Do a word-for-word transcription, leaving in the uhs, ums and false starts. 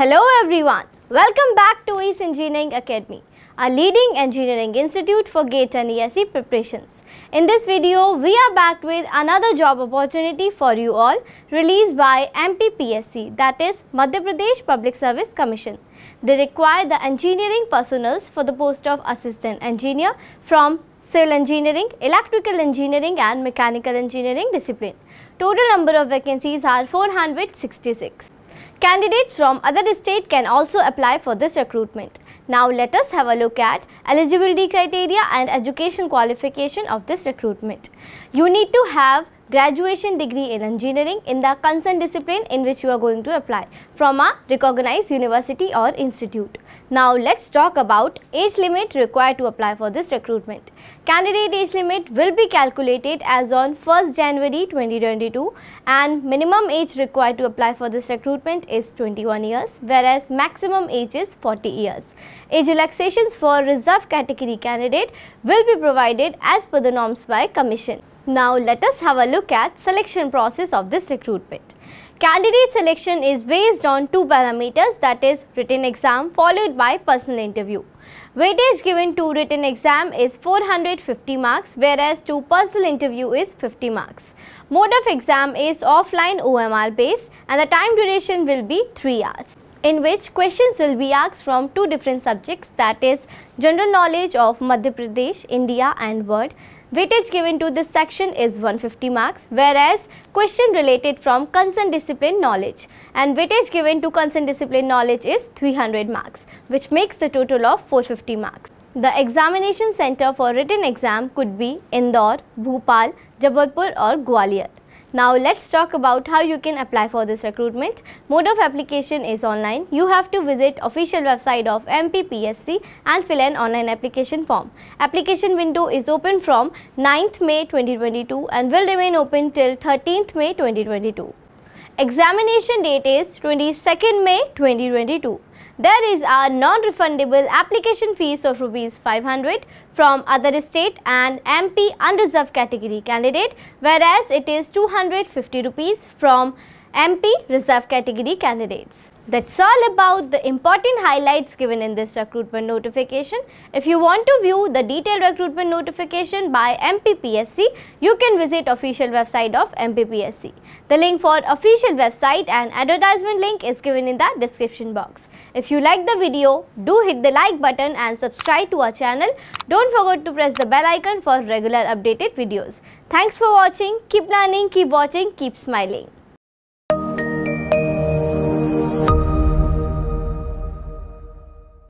Hello everyone, welcome back to ACE Engineering Academy, a leading engineering institute for GATE and E S E preparations. In this video, we are back with another job opportunity for you all released by M P P S C, that is Madhya Pradesh Public Service Commission. They require the engineering personals for the post of assistant engineer from civil engineering, electrical engineering and mechanical engineering discipline. Total number of vacancies are four hundred sixty-six. Candidates from other state can also apply for this recruitment. Now let us have a look at eligibility criteria and education qualification of this recruitment. You need to have graduation degree in engineering in the concerned discipline in which you are going to apply from a recognized university or institute. Now let's talk about age limit required to apply for this recruitment. Candidate age limit will be calculated as on first January twenty twenty-two and minimum age required to apply for this recruitment is twenty-one years, whereas maximum age is forty years. Age relaxations for reserved category candidate will be provided as per the norms by Commission. Now let us have a look at selection process of this recruitment. Candidate selection is based on two parameters, that is written exam followed by personal interview. Weightage given to written exam is four hundred fifty marks, whereas to personal interview is fifty marks. Mode of exam is offline O M R based and the time duration will be three hours, in which questions will be asked from two different subjects, that is general knowledge of Madhya Pradesh, India and world. Weightage given to this section is one hundred fifty marks, whereas question related from concerned discipline knowledge, and weightage given to concerned discipline knowledge is three hundred marks, which makes the total of four hundred fifty marks. The examination center for written exam could be Indore, Bhopal, Jabalpur or Gwalior. Now let's talk about how you can apply for this recruitment. Mode of application is online. You have to visit official website of M P P S C and fill an online application form. Application window is open from ninth May twenty twenty-two and will remain open till thirteenth May twenty twenty-two. Examination date is twenty-second May twenty twenty-two. There is a non-refundable application fees of rupees five hundred from other state and M P unreserved category candidate, whereas it is two hundred fifty rupees from M P reserved category candidates. That's all about the important highlights given in this recruitment notification. If you want to view the detailed recruitment notification by M P P S C, you can visit official website of M P P S C. The link for official website and advertisement link is given in the description box. If you like the video, do hit the like button and subscribe to our channel. Don't forget to press the bell icon for regular updated videos. Thanks for watching. Keep learning, keep watching, keep smiling.